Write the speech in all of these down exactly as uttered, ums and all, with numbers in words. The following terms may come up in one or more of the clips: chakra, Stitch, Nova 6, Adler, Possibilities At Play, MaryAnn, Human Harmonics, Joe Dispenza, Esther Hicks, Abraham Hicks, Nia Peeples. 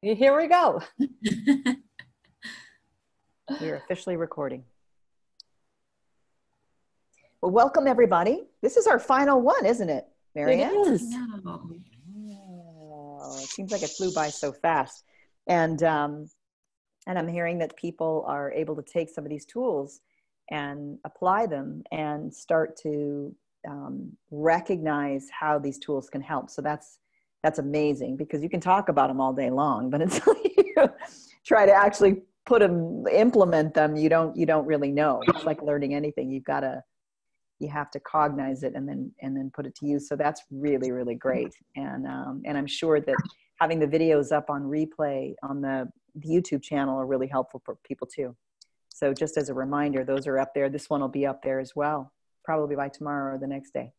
Here we go. We're officially recording. Well, welcome everybody. This is our final one, isn't it, MaryAnn? It is. No. Oh, it seems like it flew by so fast. And, um, and I'm hearing that people are able to take some of these tools and apply them and start to um, recognize how these tools can help. So that's, that's amazing, because you can talk about them all day long, but until you try to actually put them, implement them, you don't, you don't really know. It's like learning anything. You've got to, you have to cognize it and then, and then put it to use. So that's really, really great. And, um, and I'm sure that having the videos up on replay on the, the YouTube channel are really helpful for people too. So just as a reminder, those are up there. This one will be up there as well, probably by tomorrow or the next day.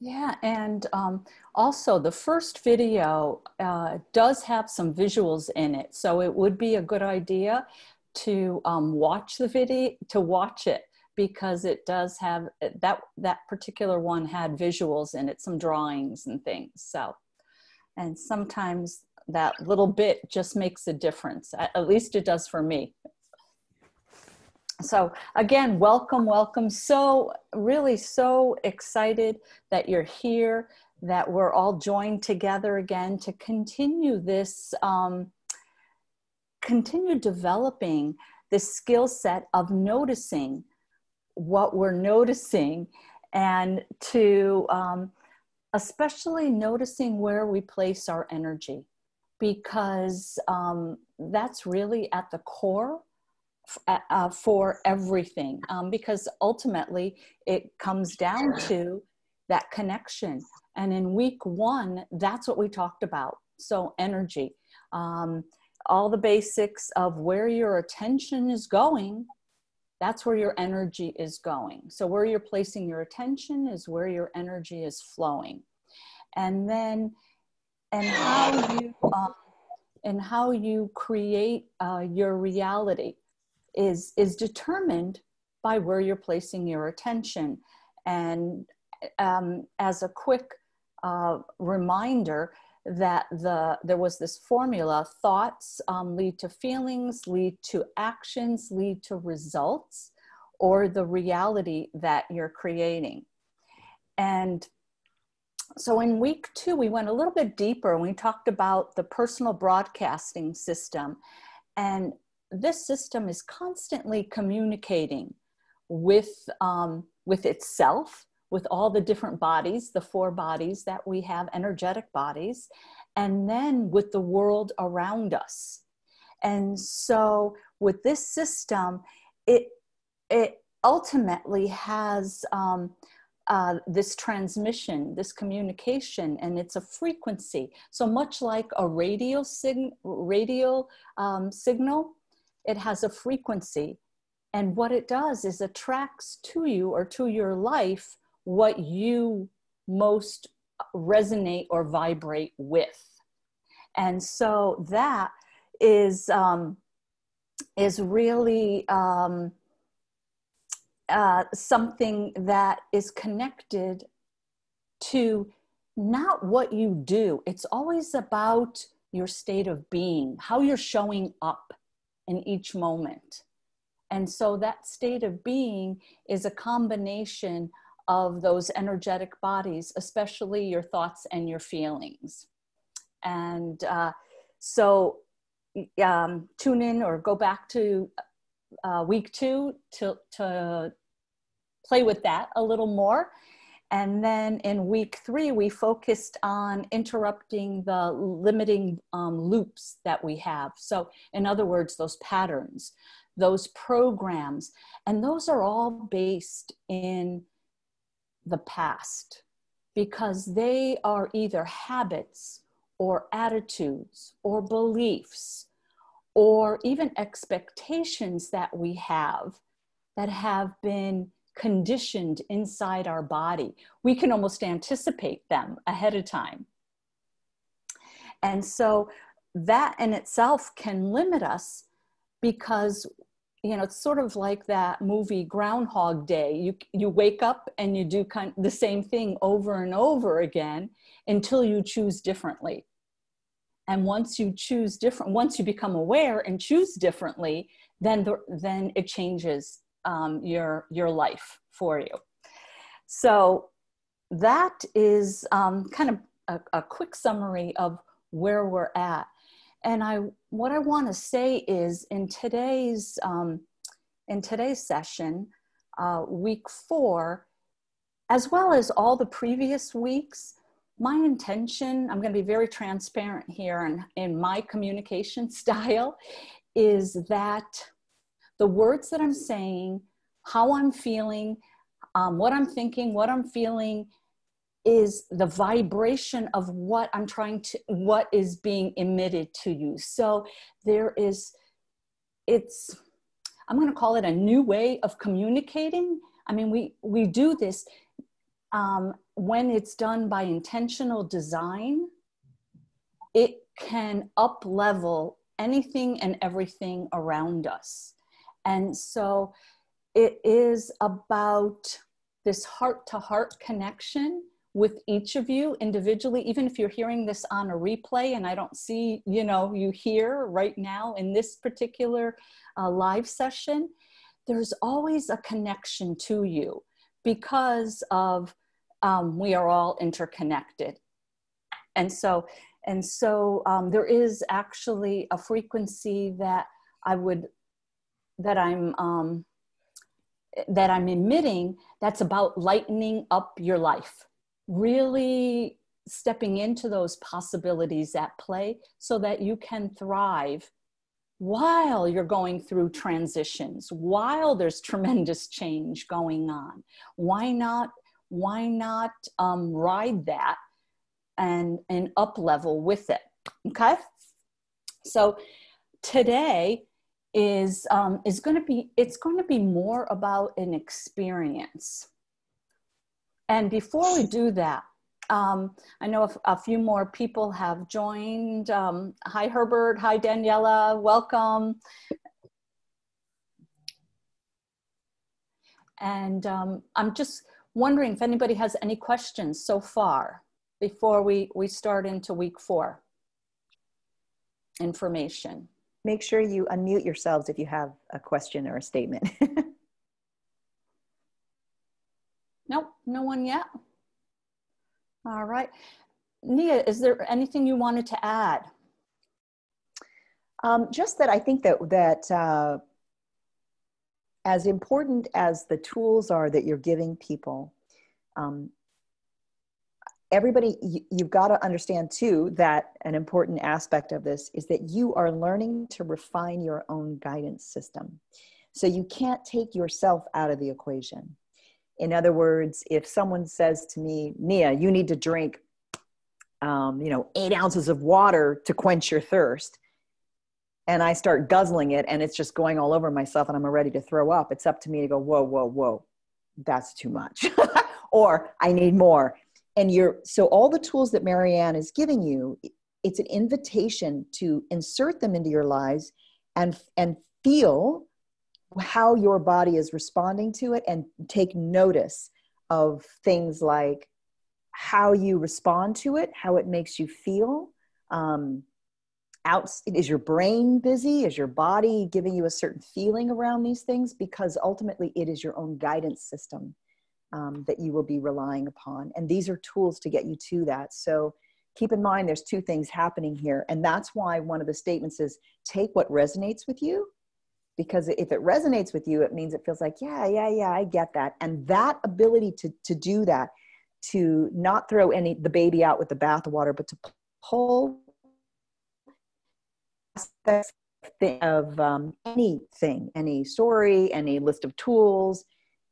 Yeah, and um, also the first video uh, does have some visuals in it, so it would be a good idea to um, watch the video, to watch it, because it does have, that, that particular one had visuals in it, some drawings and things, so, and sometimes that little bit just makes a difference, at least it does for me. So again, welcome, welcome. So really so excited that you're here, that we're all joined together again to continue this, um, continue developing this skill set of noticing what we're noticing, and to um, especially noticing where we place our energy, because um, that's really at the core Uh, for everything, um, because ultimately it comes down to that connection. And in week one, that's what we talked about. So energy, um, all the basics of where your attention is going, that's where your energy is going. So where you're placing your attention is where your energy is flowing. And then, and how you, uh, and how you create uh, your reality is is determined by where you're placing your attention. And um, as a quick uh, reminder, that the there was this formula: thoughts um, lead to feelings, lead to actions, lead to results, or the reality that you're creating. And so in week two, we went a little bit deeper and we talked about the personal broadcasting system. And this system is constantly communicating with, um, with itself, with all the different bodies, the four bodies that we have, energetic bodies, and then with the world around us. And so with this system, it, it ultimately has um, uh, this transmission, this communication, and it's a frequency. So much like a radio, sig- radio um, signal, it has a frequency, and what it does is attracts to you or to your life what you most resonate or vibrate with. And so that is, um, is really um, uh, something that is connected to not what you do. It's always about your state of being, how you're showing up in each moment. And so that state of being is a combination of those energetic bodies, especially your thoughts and your feelings. And uh, so um, tune in or go back to uh, week two to, to play with that a little more. And then in week three, we focused on interrupting the limiting um, loops that we have. So in other words, those patterns, those programs, and those are all based in the past, because they are either habits or attitudes or beliefs or even expectations that we have that have been conditioned inside our body. We can almost anticipate them ahead of time. And so that in itself can limit us, because, you know, it's sort of like that movie Groundhog Day. You, you wake up and you do kind of the same thing over and over again until you choose differently. And once you choose different, once you become aware and choose differently, then, the, then it changes um, your, your life for you. So that is um, kind of a, a quick summary of where we're at. And I, what I want to say is in today's, um, in today's session, uh, week four, as well as all the previous weeks, my intention, I'm going to be very transparent here in, in my communication style, is that the words that I'm saying, how I'm feeling, um, what I'm thinking, what I'm feeling, is the vibration of what I'm trying to, what is being emitted to you. So there is, it's, I'm going to call it a new way of communicating. I mean, we, we do this um, when it's done by intentional design. It can up-level anything and everything around us. And so it is about this heart-to-heart connection with each of you individually, even if you're hearing this on a replay and I don't see, you know, you here right now in this particular uh, live session, there's always a connection to you because of, um, we are all interconnected. And so, and so um, there is actually a frequency that I would, that I'm, um, that I'm emitting that's about lightening up your life. Really stepping into those possibilities at play so that you can thrive while you're going through transitions, while there's tremendous change going on. Why not, why not um, ride that and, and up level with it, okay? So today is, um, is gonna be, it's gonna be more about an experience. And before we do that, um, I know a, a few more people have joined. Um, hi, Herbert. Hi, Daniela. Welcome. And um, I'm just wondering if anybody has any questions so far before we, we start into week four information. Make sure you unmute yourselves if you have a question or a statement. Nope, no one yet. All right. Nia, is there anything you wanted to add? Um, just that I think that, that uh, as important as the tools are that you're giving people, um, everybody, you, you've got to understand too that an important aspect of this is that you are learning to refine your own guidance system. So you can't take yourself out of the equation. In other words, if someone says to me, Nia, you need to drink, um, you know, eight ounces of water to quench your thirst, and I start guzzling it and it's just going all over myself and I'm ready to throw up, it's up to me to go, whoa, whoa, whoa, that's too much. Or I need more. And you're, so all the tools that MaryAnn is giving you, it's an invitation to insert them into your lives and, and feel how your body is responding to it, and take notice of things like how you respond to it, how it makes you feel. Um, out, is your brain busy? Is your body giving you a certain feeling around these things? Because ultimately it is your own guidance system um, that you will be relying upon. And these are tools to get you to that. So keep in mind, there's two things happening here. And that's why one of the statements is take what resonates with you. Because if it resonates with you, it means it feels like, yeah, yeah, yeah, I get that. And that ability to, to do that, to not throw any the baby out with the bathwater, but to pull aspects of um, anything, any story, any list of tools,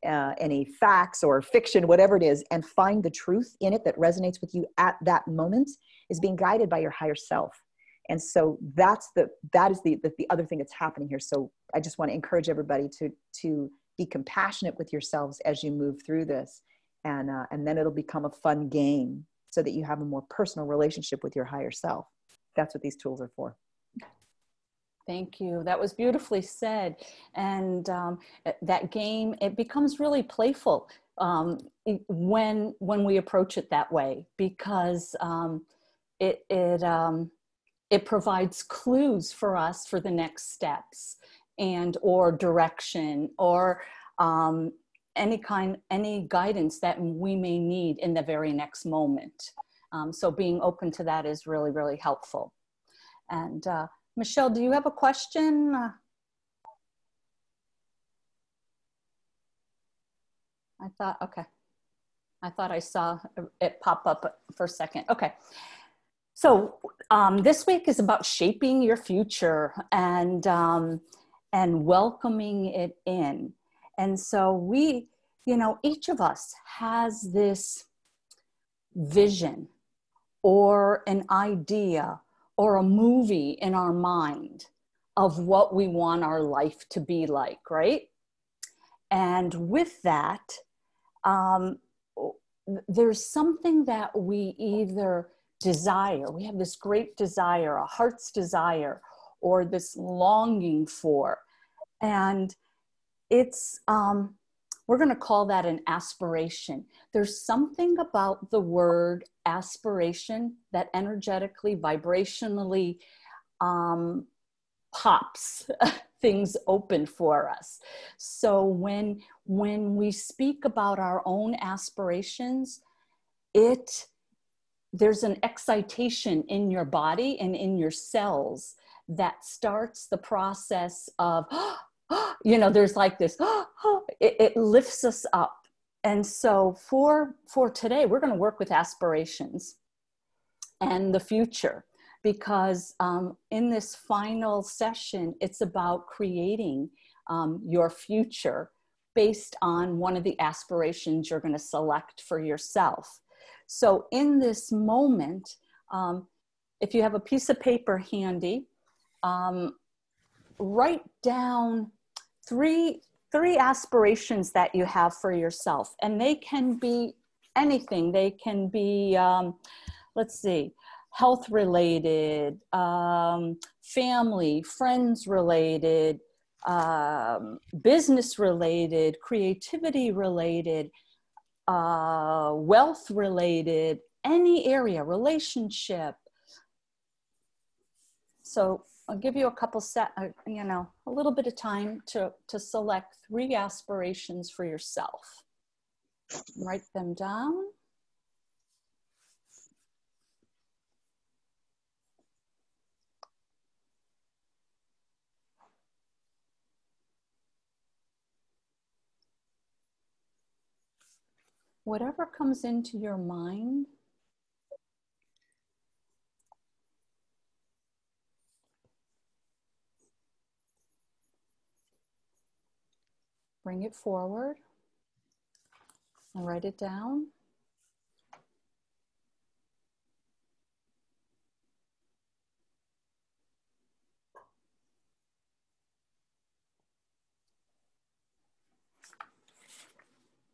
uh, any facts or fiction, whatever it is, and find the truth in it that resonates with you at that moment is being guided by your higher self. And so that's the, that is the, the, the other thing that's happening here. So I just want to encourage everybody to, to be compassionate with yourselves as you move through this. And, uh, and then it'll become a fun game so that you have a more personal relationship with your higher self. That's what these tools are for. Thank you. That was beautifully said. And um, that game, it becomes really playful um, when, when we approach it that way, because um, it, it, um, It provides clues for us for the next steps and or direction or um, any kind, any guidance that we may need in the very next moment. Um, so being open to that is really, really helpful. And uh, Michelle, do you have a question? Uh, I thought, okay. I thought I saw it pop up for a second. Okay. So um, this week is about shaping your future and, um, and welcoming it in. And so we, you know, each of us has this vision or an idea or a movie in our mind of what we want our life to be like, right? And with that, um, there's something that we either desire, we have this great desire, a heart's desire, or this longing for. And it's, um, we're going to call that an aspiration. There's something about the word aspiration that energetically, vibrationally um, pops things open for us. So when, when we speak about our own aspirations, it, there's an excitation in your body and in your cells that starts the process of, you know, there's like this, it, it lifts us up. And so for, for today, we're going to work with aspirations and the future, because um, in this final session, it's about creating um, your future based on one of the aspirations you're going to select for yourself. So in this moment, um, if you have a piece of paper handy, um, write down three three aspirations that you have for yourself. And they can be anything. They can be, um, let's see, health related, um, family, friends related, um, business related, creativity related, uh, wealth related, any area, relationship. So I'll give you a couple set, uh, you know, a little bit of time to, to select three aspirations for yourself. Write them down. Whatever comes into your mind, bring it forward and write it down.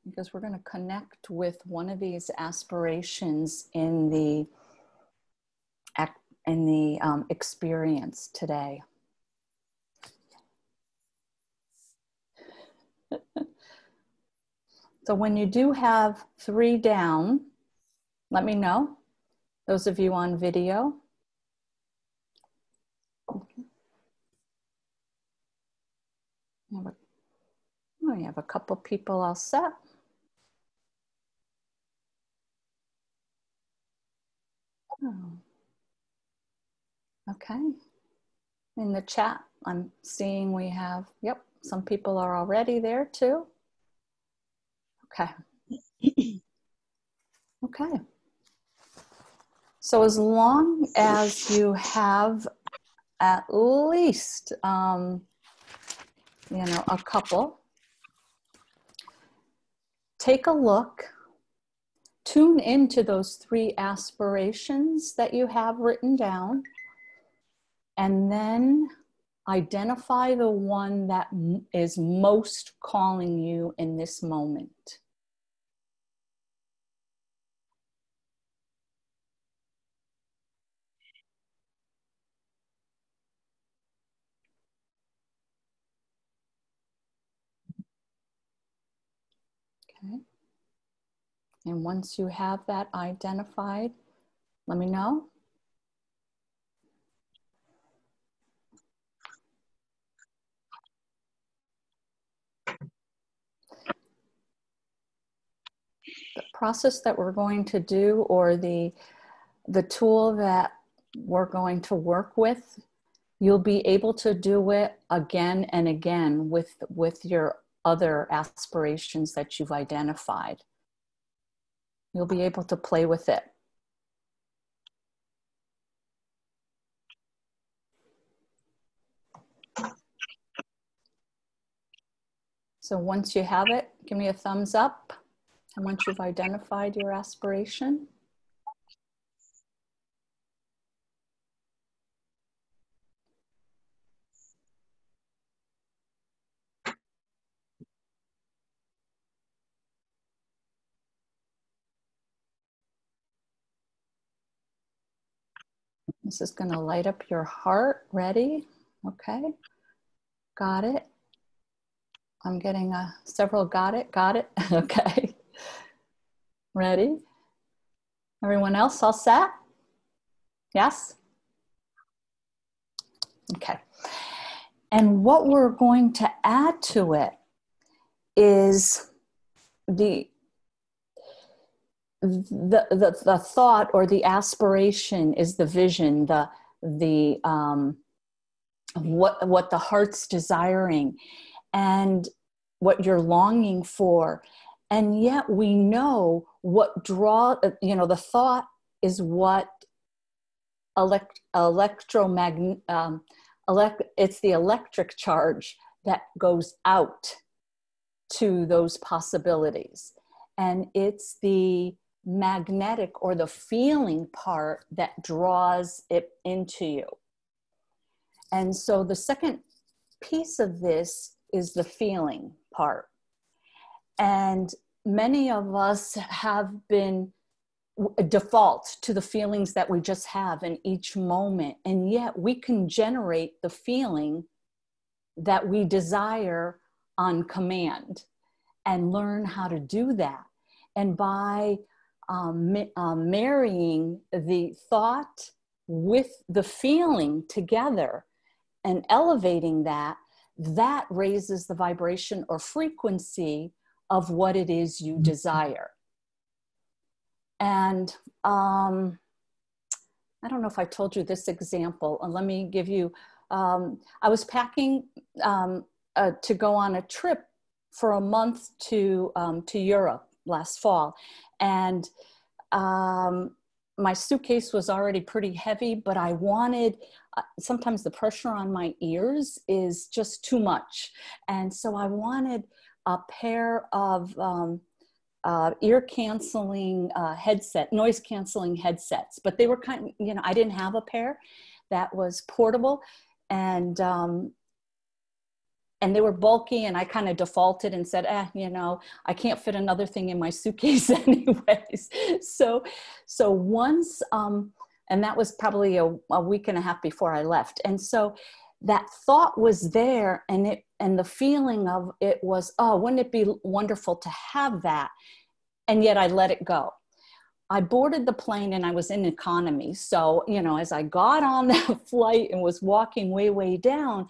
Because we're going to connect with one of these aspirations in the in the um, experience today. So when you do have three down, let me know. Those of you on video. Oh, you have a couple people all set. Oh. Okay. In the chat, I'm seeing we have, yep, some people are already there too. Okay. Okay. So as long as you have at least, um, you know, a couple, take a look, tune into those three aspirations that you have written down, and then identify the one that is most calling you in this moment. Okay. And once you have that identified, let me know. the process that we're going to do or the, the tool that we're going to work with, you'll be able to do it again and again with, with your other aspirations that you've identified. You'll be able to play with it. So once you have it, give me a thumbs up. And once you've identified your aspiration. This is going to light up your heart. Ready? Okay. Got it. I'm getting a, several got it, got it, okay. Ready? Everyone else all set? Yes? Okay. And what we're going to add to it is the, the, the, the thought or the aspiration is the vision, the, the um, what, what the heart's desiring. And what you're longing for. And yet we know what draw, you know, the thought is what elect, electromagnet, um, elect, it's the electric charge that goes out to those possibilities. And it's the magnetic or the feeling part that draws it into you. And so the second piece of this is the feeling part. And many of us have been default to the feelings that we just have in each moment. And yet we can generate the feeling that we desire on command and learn how to do that. And by um, uh, marrying the thought with the feeling together and elevating that, that raises the vibration or frequency of what it is you desire. And um, I don't know if I told you this example, and let me give you, um, I was packing um, uh, to go on a trip for a month to, um, to Europe last fall. And um, my suitcase was already pretty heavy, but I wanted, uh, sometimes the pressure on my ears is just too much. And so I wanted a pair of um, uh, ear canceling uh, headset, noise canceling headsets, but they were kind of, you know, I didn't have a pair that was portable, and um, and they were bulky, and I kind of defaulted and said, eh, you know, I can't fit another thing in my suitcase anyways. So, so once, um, and that was probably a, a week and a half before I left. And so that thought was there, and it, and the feeling of it was, oh, wouldn't it be wonderful to have that? And yet I let it go. I boarded the plane and I was in economy. So, you know, as I got on that flight and was walking way, way down,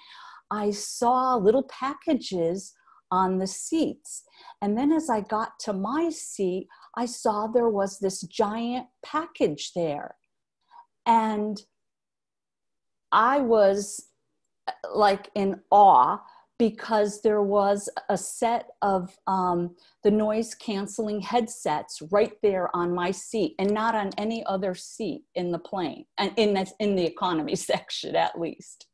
I saw little packages on the seats. And then as I got to my seat, I saw there was this giant package there. And I was like in awe because there was a set of um, the noise canceling headsets right there on my seat and not on any other seat in the plane, and in the, in the economy section at least.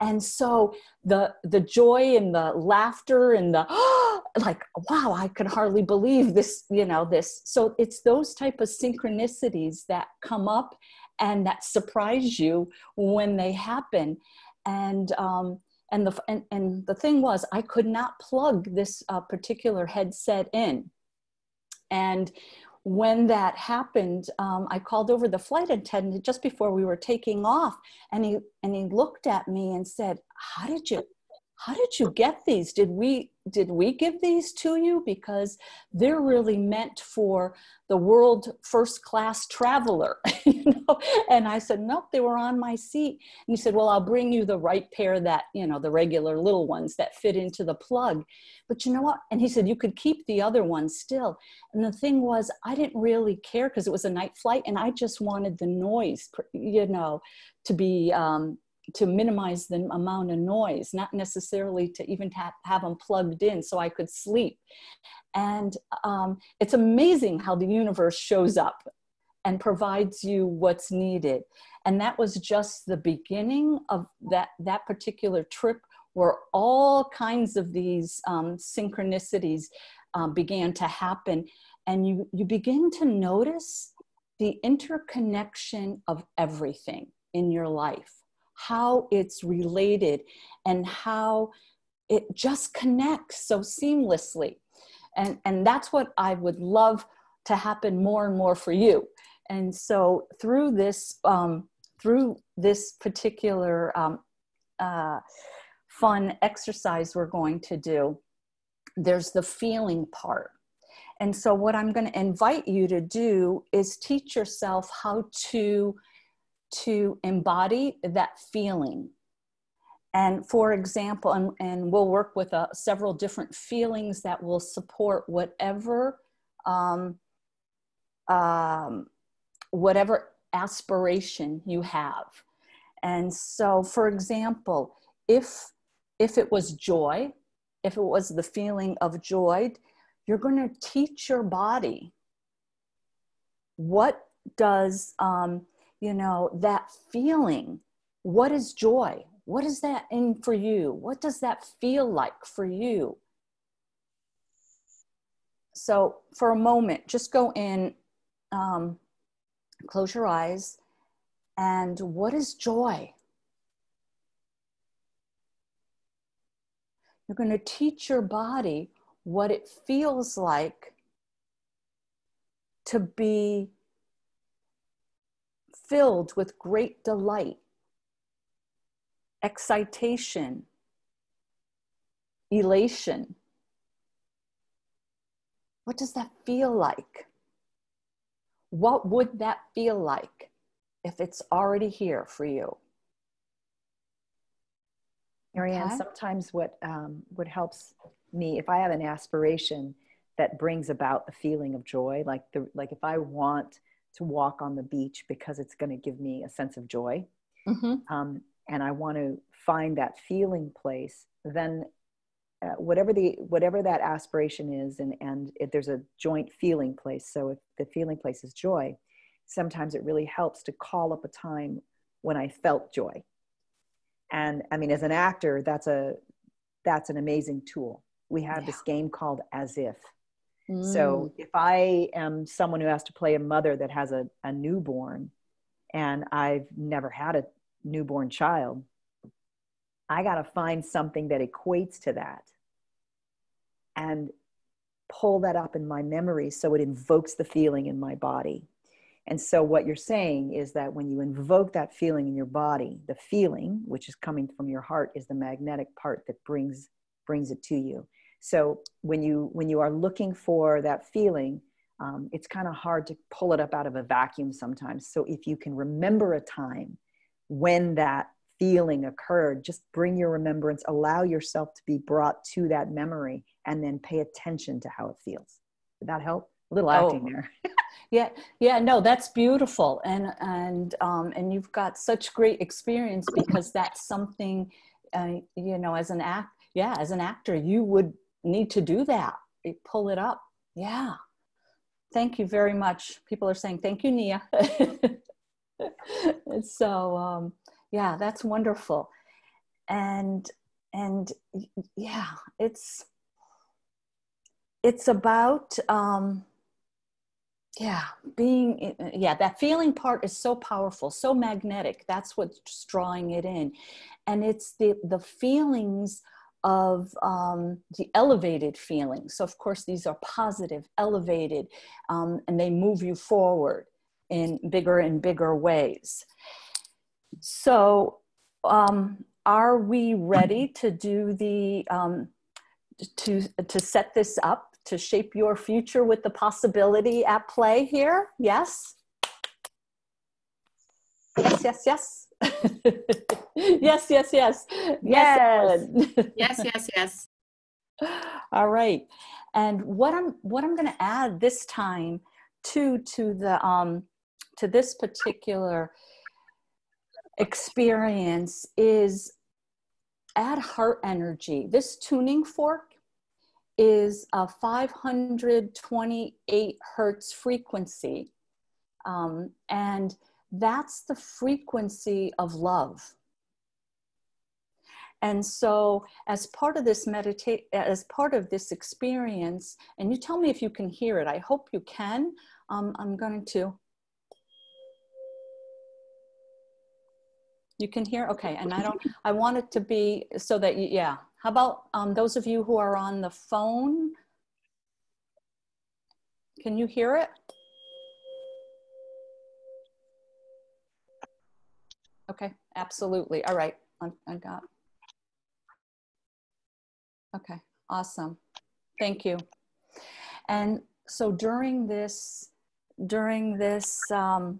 And so the, the joy and the laughter and the, oh, like, wow, I could hardly believe this, you know, this. So it's those type of synchronicities that come up and that surprise you when they happen. And, um, and the, and, and the thing was, I could not plug this uh, particular headset in. And when that happened, um, I called over the flight attendant just before we were taking off, and he, and he looked at me and said, how did you, how did you get these? Did we, did we give these to you? Because they're really meant for the world first class traveler, you know? And I said, nope, they were on my seat. And he said, well, I'll bring you the right pair that, you know, the regular little ones that fit into the plug. But you know what? And he said, you could keep the other ones still. And the thing was, I didn't really care because it was a night flight and I just wanted the noise, you know, to be, um, to minimize the amount of noise, not necessarily to even have, have them plugged in so I could sleep. And um, it's amazing how the universe shows up and provides you what's needed. And that was just the beginning of that, that particular trip where all kinds of these um, synchronicities um, began to happen. And you, you begin to notice the interconnection of everything in your life, how it's related and how it just connects so seamlessly. And, and that's what I would love to happen more and more for you. And so through this, um, through this particular um, uh, fun exercise we're going to do, there's the feeling part. And so what I'm going to invite you to do is teach yourself how to to embody that feeling. And for example, and, and we'll work with uh, several different feelings that will support whatever, um, um, whatever aspiration you have. And so for example, if, if it was joy, if it was the feeling of joy, you're going to teach your body what does, um, you know, that feeling, what is joy? What is that in for you? What does that feel like for you? So for a moment, just go in, um, close your eyes, and what is joy? You're going to teach your body what it feels like to be filled with great delight, excitation, elation. What does that feel like? What would that feel like if it's already here for you? MaryAnn, okay. Sometimes what, um, what helps me, if I have an aspiration that brings about the feeling of joy, like, the, like if I want to walk on the beach because it's going to give me a sense of joy. Mm-hmm. Um, and I want to find that feeling place, then uh, whatever the, whatever that aspiration is, and, and if there's a joint feeling place. So if the feeling place is joy, sometimes it really helps to call up a time when I felt joy. And I mean, as an actor, that's a, that's an amazing tool. We have yeah. this game called As If. Mm. So if I am someone who has to play a mother that has a, a newborn, and I've never had a newborn child, I got to find something that equates to that and pull that up in my memory so it invokes the feeling in my body. And so what you're saying is that when you invoke that feeling in your body, the feeling, which is coming from your heart, is the magnetic part that brings, brings it to you. So when you, when you are looking for that feeling, um, it's kind of hard to pull it up out of a vacuum sometimes. So if you can remember a time when that feeling occurred, just bring your remembrance, allow yourself to be brought to that memory, and then pay attention to how it feels. Did that help? A little acting oh. there. Yeah. Yeah. No, that's beautiful. And, and, um, and you've got such great experience because that's something, uh, you know, as an act, yeah, as an actor, you would need to do that. You pull it up. Yeah. Thank you very much. People are saying, thank you, Nia. So, um, yeah, that's wonderful. And, and yeah, it's, it's about, um, yeah, being, yeah, that feeling part is so powerful, so magnetic. That's what's drawing it in. And it's the, the feelings of um, the elevated feelings. So of course, these are positive, elevated, um, and they move you forward in bigger and bigger ways. So um, are we ready to do the, um, to, to set this up, to shape your future with the possibility at play here? Yes? Yes, yes, yes. Yes, yes, yes. Yes. Yes, yes, yes. All right. And what I'm, what I'm going to add this time to, to the, um, to this particular experience is add heart energy. This tuning fork is a five hundred twenty-eight Hertz frequency. Um, and that's the frequency of love. And so as part of this meditate, as part of this experience, and you tell me if you can hear it, I hope you can. Um, I'm going to, you can hear? Okay. And I don't, I want it to be so that you, yeah. How about um, those of you who are on the phone? Can you hear it? Okay. Absolutely. All right. I, I got it. Okay, awesome. Thank you. And so during this, during this um,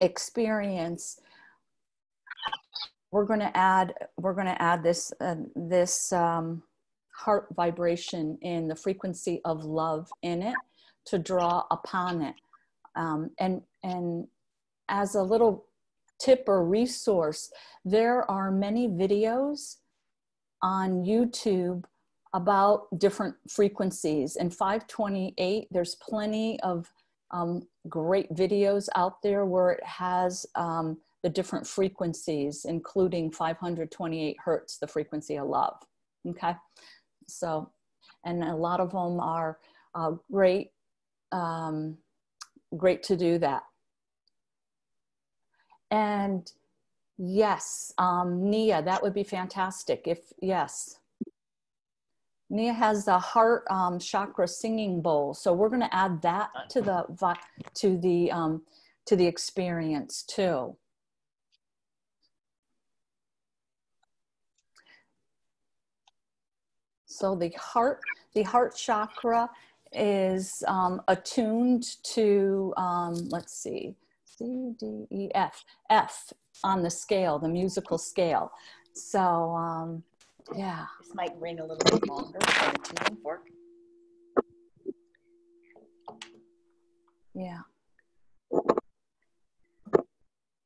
experience, we're going to add, we're going to add this, uh, this um, heart vibration in the frequency of love in it to draw upon it. Um, and, and as a little tip or resource, there are many videos on YouTube about different frequencies, and five twenty-eight, there's plenty of um, great videos out there where it has um, the different frequencies, including five hundred twenty-eight Hertz, the frequency of love. Okay, so, and a lot of them are uh, great, um, great to do that. And yes, um, Nia, that would be fantastic if, yes. Nia has the heart um, chakra singing bowl. So we're gonna add that to the, to the, um, to the experience too. So the heart, the heart chakra is um, attuned to, um, let's see, C, D, E, F, F on the scale, the musical scale. So, um, yeah. This might ring a little bit longer for the tuning fork. Yeah.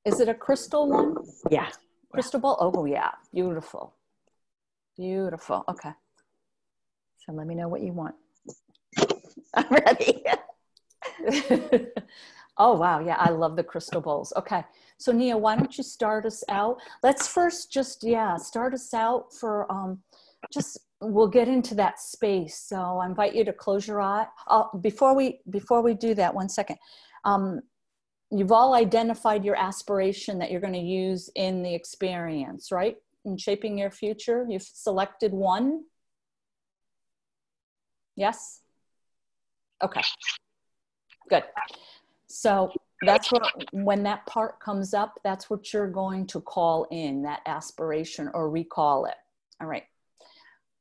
Is it a crystal one? Yeah. Crystal ball? Oh, yeah. Beautiful. Beautiful. Okay. So let me know what you want. I'm ready. Oh, wow. Yeah. I love the crystal bowls. Okay. So Nia, why don't you start us out? Let's first just, yeah, start us out for um, just, we'll get into that space. So I invite you to close your eye. Uh, before we, before we do that, one second. Um, you've all identified your aspiration that you're going to use in the experience, right? In shaping your future. You've selected one. Yes. Okay. Good. So that's what, when that part comes up, that's what you're going to call in, that aspiration, or recall it. All right.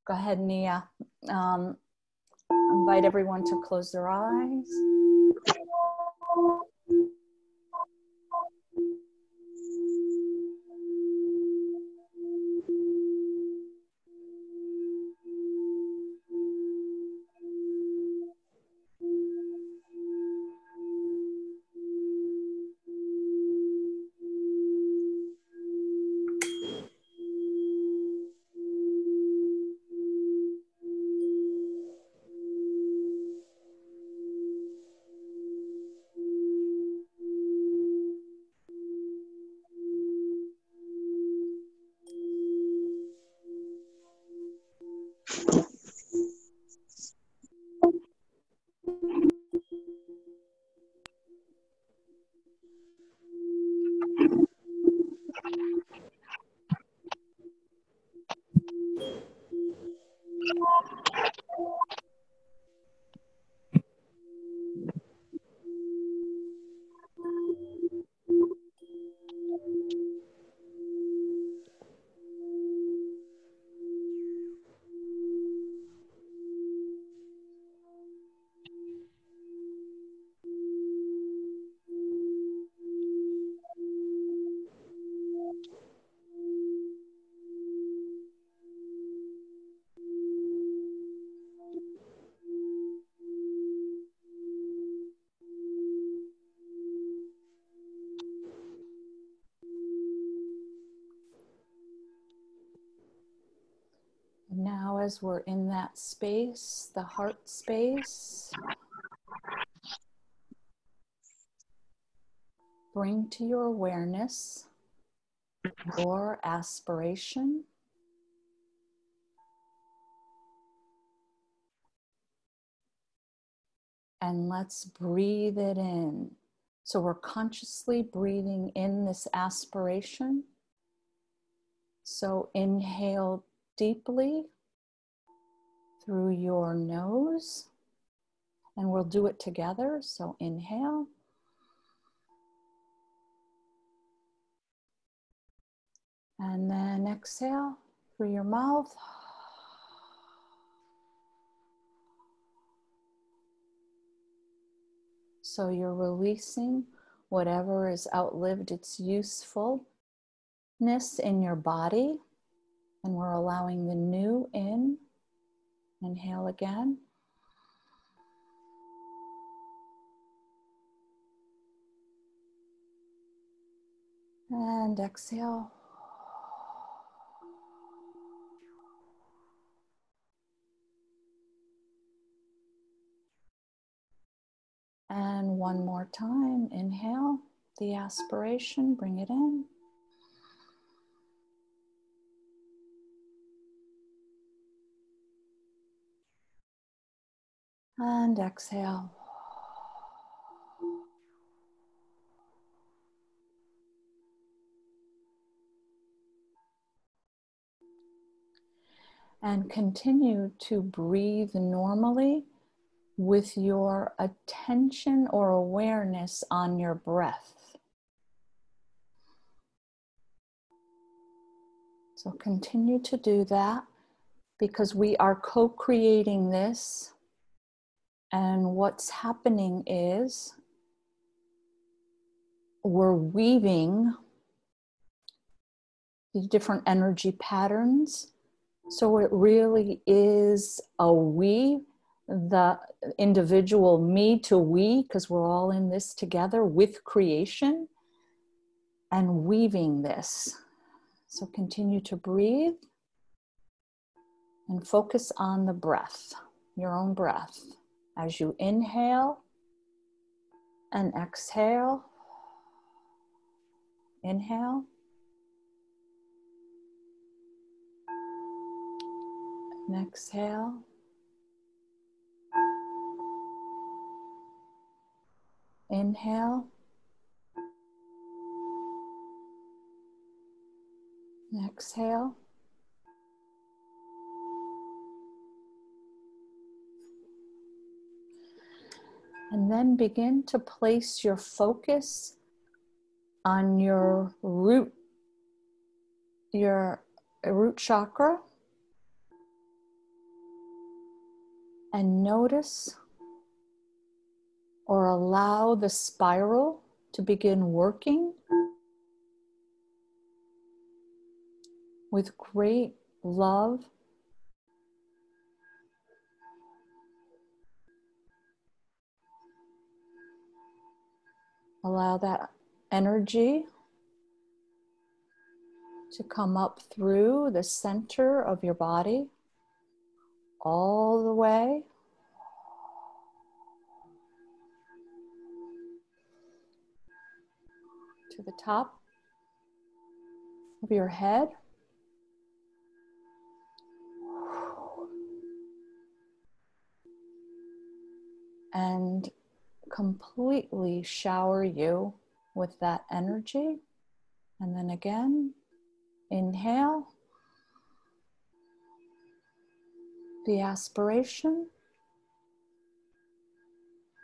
Go ahead, Nia. Um, invite everyone to close their eyes. as we're in that space, the heart space, bring to your awareness your aspiration, and let's breathe it in. So we're consciously breathing in this aspiration. So inhale deeply through your nose, and we'll do it together. So inhale. And then exhale through your mouth. So you're releasing whatever has outlived its usefulness in your body. And we're allowing the new in. Inhale again. And exhale. And one more time, inhale, the aspiration, bring it in. And exhale. And continue to breathe normally with your attention or awareness on your breath. So continue to do that, because we are co-creating this, and what's happening is we're weaving the different energy patterns. So it really is a we, the individual me to we, because we're all in this together with creation and weaving this. So continue to breathe and focus on the breath, your own breath, as you inhale and exhale. Inhale and exhale. Inhale, exhale, and then begin to place your focus on your root, your root chakra, and notice or allow the spiral to begin working with great love . Allow that energy to come up through the center of your body all the way to the top of your head. And completely shower you with that energy. And then again, inhale, the aspiration.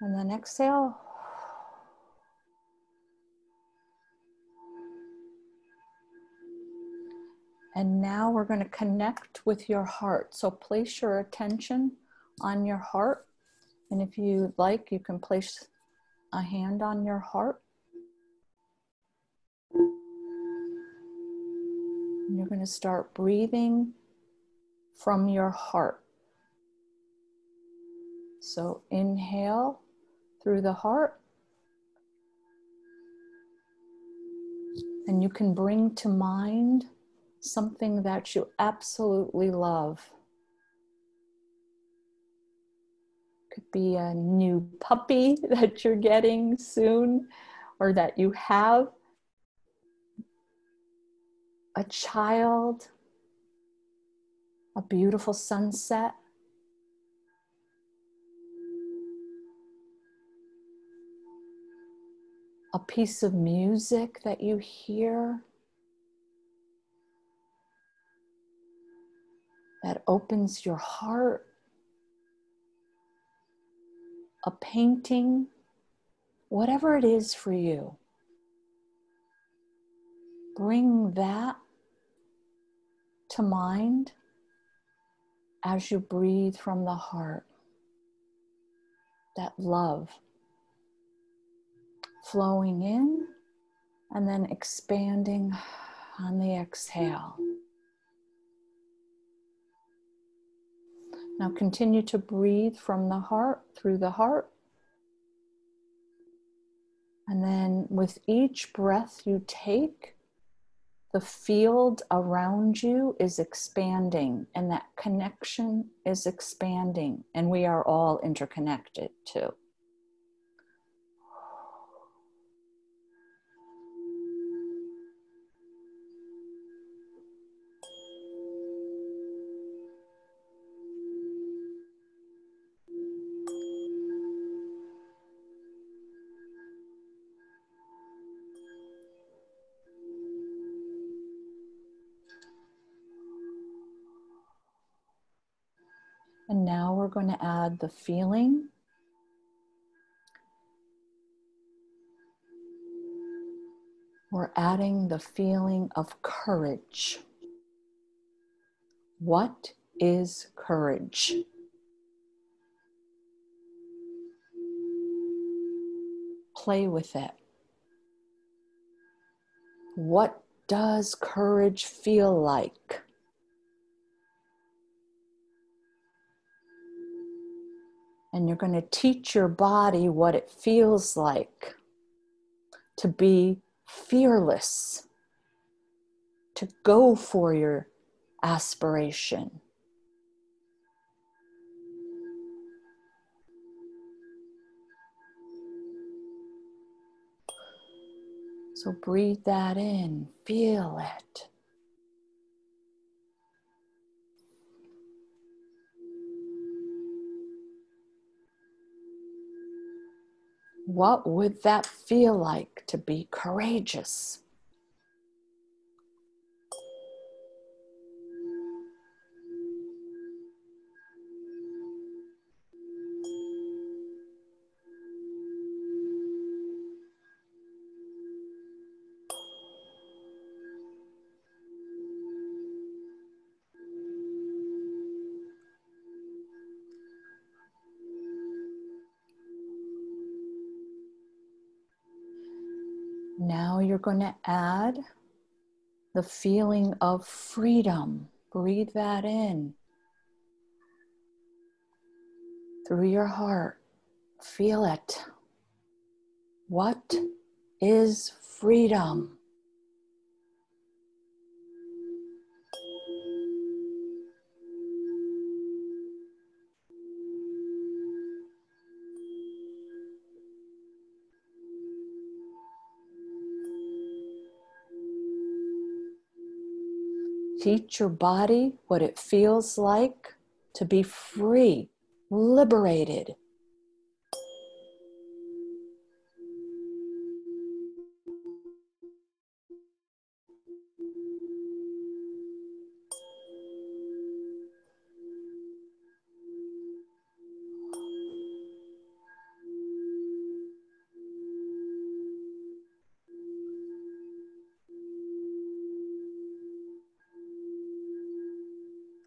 And then exhale. And now we're going to connect with your heart. So place your attention on your heart. And if you like, you can place a hand on your heart. And you're going to start breathing from your heart. So inhale through the heart. And you can bring to mind something that you absolutely love could be a new puppy that you're getting soon or that you have, a child, a beautiful sunset. A piece of music that you hear that opens your heart, a painting, whatever it is for you, bring that to mind as you breathe from the heart, that love. Flowing in and then expanding on the exhale. Now continue to breathe from the heart, through the heart. And then with each breath you take, the field around you is expanding and that connection is expanding, and we are all interconnected too. And now we're going to add the feeling. We're adding the feeling of courage. What is courage? Play with it. What does courage feel like? And you're going to teach your body what it feels like to be fearless, to go for your aspiration. So breathe that in, feel it. What would that feel like to be courageous? Now you're going to add the feeling of freedom. Breathe that in through your heart. Feel it. What is freedom? Teach your body what it feels like to be free, liberated.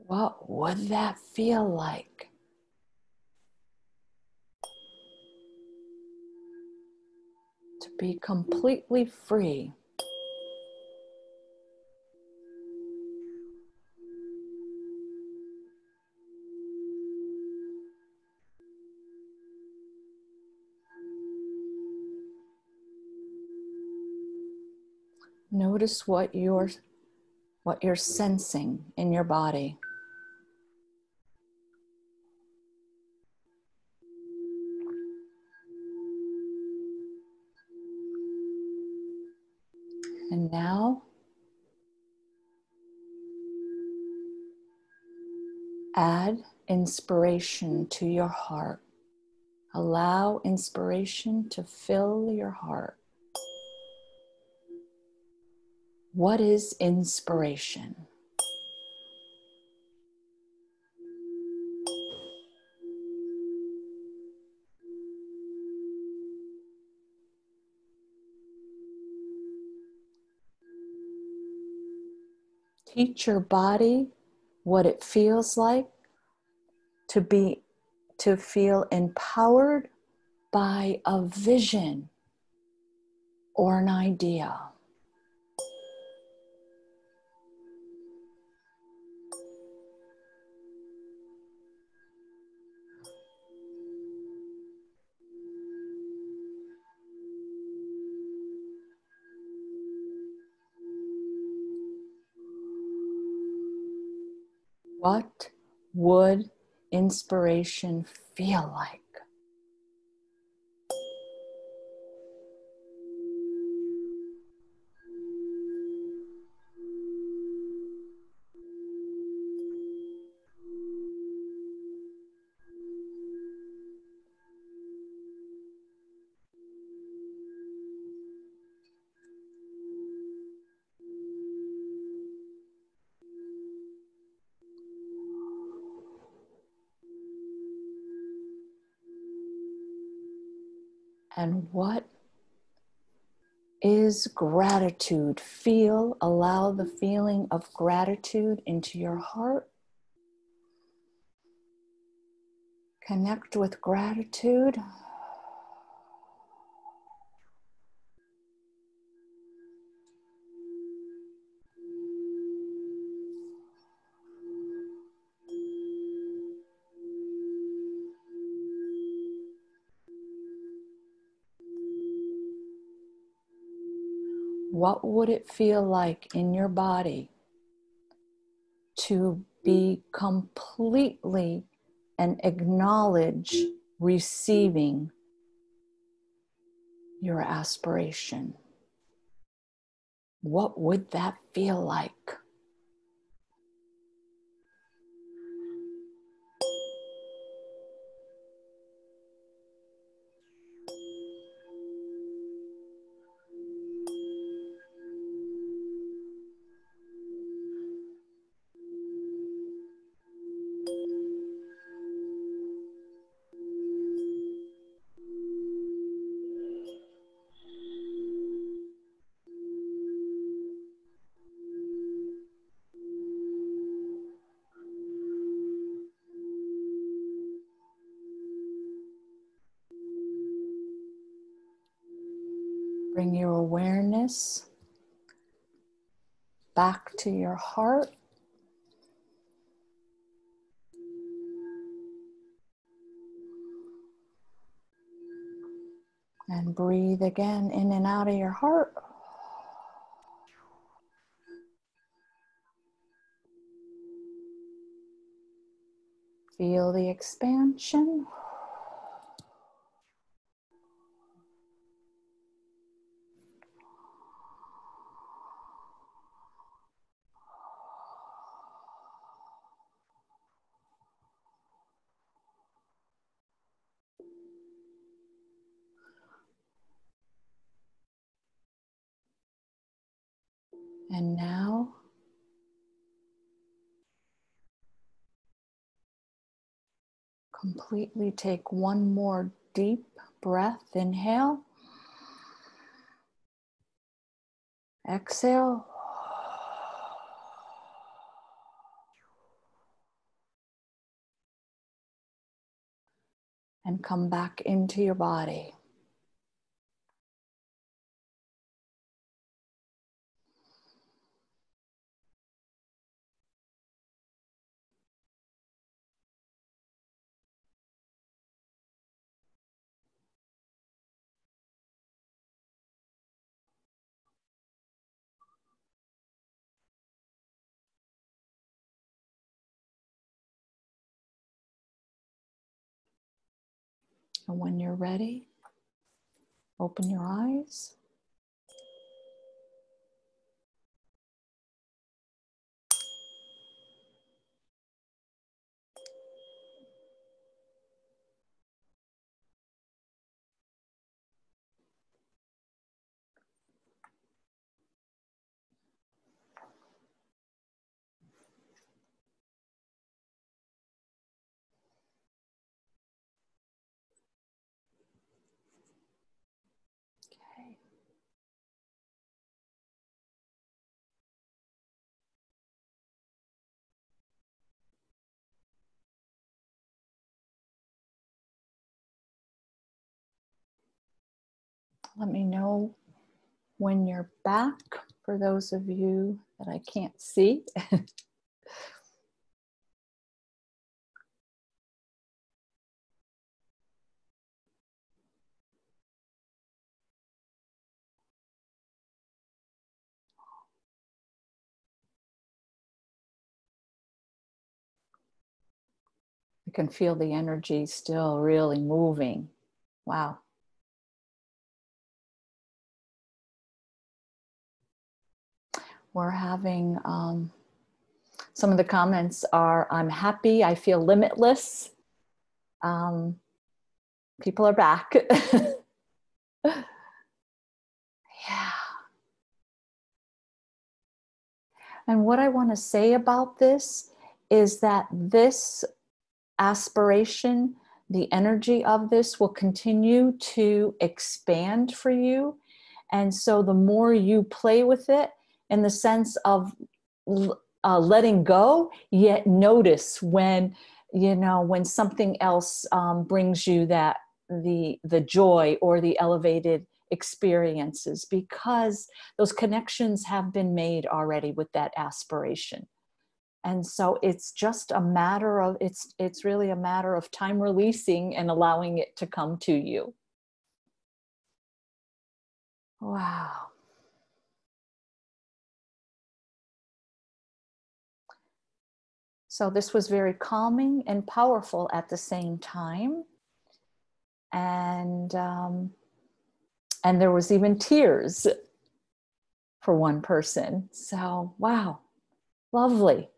What would that feel like? To be completely free. Notice what you're, what you're sensing in your body. Add inspiration to your heart. Allow inspiration to fill your heart. What is inspiration? Teach your body what it feels like to be, to feel empowered by a vision or an idea. What would inspiration feel like? And what is gratitude? Feel, allow the feeling of gratitude into your heart. Connect with gratitude. What would it feel like in your body to be completely and acknowledge receiving your aspiration? What would that feel like? Bring your awareness back to your heart. And breathe again in and out of your heart. Feel the expansion. And now, completely take one more deep breath. Inhale. Exhale. And come back into your body. And when you're ready, open your eyes. Let me know when you're back, for those of you that I can't see. I can feel the energy still really moving. Wow. We're having, um, some of the comments are, I'm happy, I feel limitless. Um, people are back. Yeah. And what I want to say about this is that this aspiration, the energy of this will continue to expand for you. And so the more you play with it, in the sense of uh, letting go, yet notice when, you know, when something else um, brings you that the the joy or the elevated experiences, because those connections have been made already with that aspiration. And so it's just a matter of, it's it's really a matter of time releasing and allowing it to come to you. Wow. So this was very calming and powerful at the same time. And, um, and there was even tears for one person. So, wow, lovely.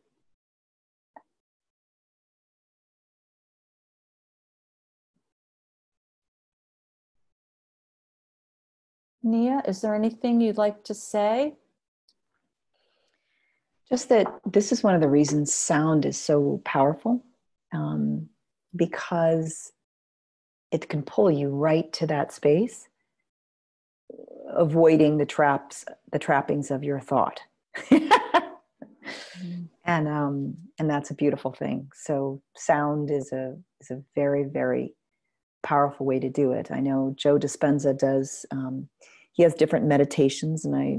Nia, is there anything you'd like to say? Just that this is one of the reasons sound is so powerful, um, because it can pull you right to that space, avoiding the traps, the trappings of your thought. And um, and that's a beautiful thing. So sound is a is a very, very powerful way to do it. I know Joe Dispenza does. Um, he has different meditations, and I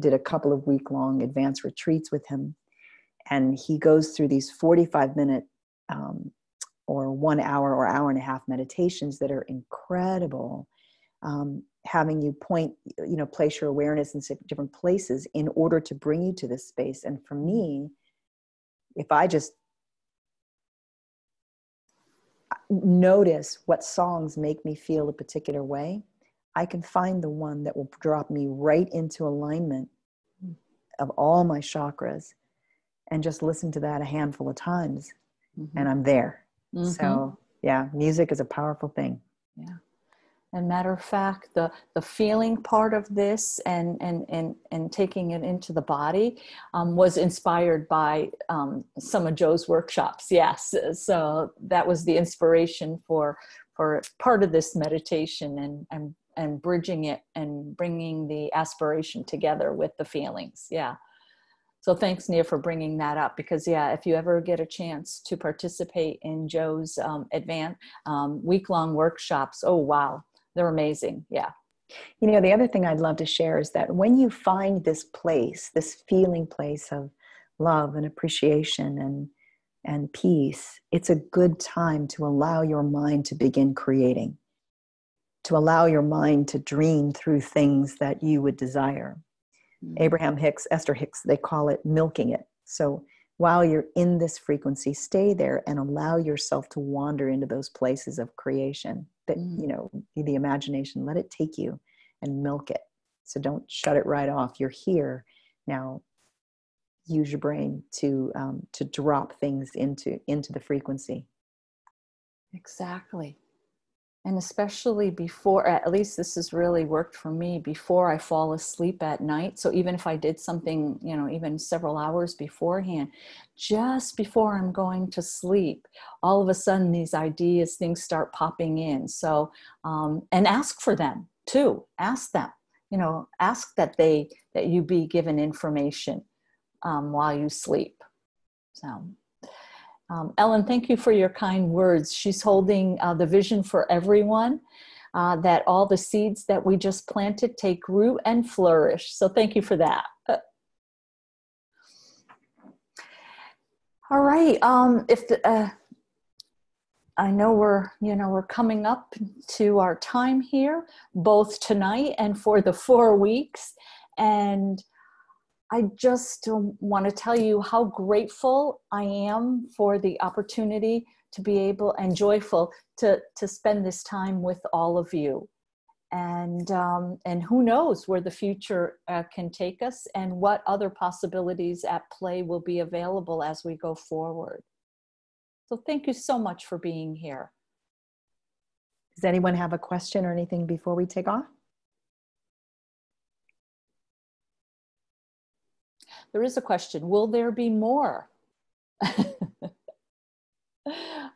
did a couple of week-long advanced retreats with him. And he goes through these forty-five minute um, or one hour or hour and a half meditations that are incredible, um, having you point, you know, place your awareness in different places in order to bring you to this space. And for me, if I just notice what songs make me feel a particular way, I can find the one that will drop me right into alignment of all my chakras, and just listen to that a handful of times, mm-hmm. and I'm there. Mm-hmm. So yeah, music is a powerful thing. Yeah. And matter of fact, the, the feeling part of this and, and, and, and taking it into the body um, was inspired by um, some of Joe's workshops. Yes. So that was the inspiration for, for part of this meditation, and, and and bridging it and bringing the aspiration together with the feelings. Yeah. So thanks, Nia, for bringing that up, because yeah, if you ever get a chance to participate in Joe's um, advanced um, week-long workshops, oh, wow, they're amazing. Yeah. You know, the other thing I'd love to share is that when you find this place, this feeling place of love and appreciation and, and peace, it's a good time to allow your mind to begin creating, to allow your mind to dream through things that you would desire. Mm-hmm. Abraham Hicks, Esther Hicks, they call it milking it. So while you're in this frequency, stay there and allow yourself to wander into those places of creation that, mm-hmm. you know, the imagination, let it take you and milk it. So don't shut it right off. You're here. Now use your brain to, um, to drop things into, into the frequency. Exactly. And especially before, at least this has really worked for me, before I fall asleep at night. So even if I did something, you know, even several hours beforehand, just before I'm going to sleep, all of a sudden these ideas, things start popping in. So, um, and ask for them too. Ask them, you know, ask that they, that you be given information um, while you sleep. So. Um, Ellen, thank you for your kind words. She's holding uh, the vision for everyone. uh, that all the seeds that we just planted take root and flourish. So thank you for that. All right. Um, if the, uh, I know we're, you know, we're coming up to our time here, both tonight and for the four weeks. And I just want to tell you how grateful I am for the opportunity to be able and joyful to, to spend this time with all of you. And, um, and who knows where the future uh, can take us and what other possibilities at play will be available as we go forward. So thank you so much for being here. Does anyone have a question or anything before we take off? There is a question. Will there be more?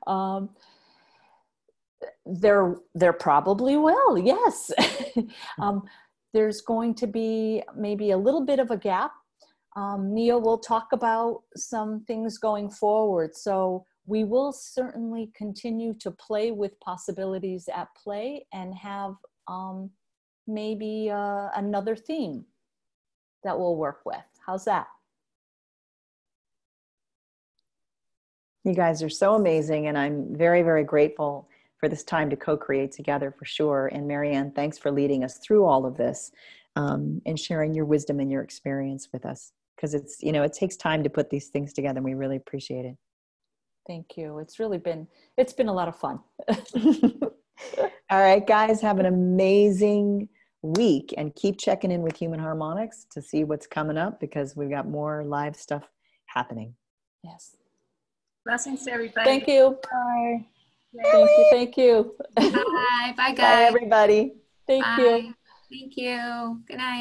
um, There, there probably will, yes. um, there's going to be maybe a little bit of a gap. Um, Nia will talk about some things going forward. So we will certainly continue to play with possibilities at play and have um, maybe uh, another theme that we'll work with. How's that? You guys are so amazing, and I'm very, very grateful for this time to co-create together, for sure. And MaryAnn, thanks for leading us through all of this um, and sharing your wisdom and your experience with us. Because it's, you know, it takes time to put these things together, and we really appreciate it. Thank you. It's really been, it's been a lot of fun. All right, guys, have an amazing week, and keep checking in with Human Harmonics to see what's coming up, because we've got more live stuff happening. Yes. Blessings to everybody. Thank you. Bye. Thank you, thank you. Bye, bye guys. Bye everybody. Thank you. Thank you. Good night.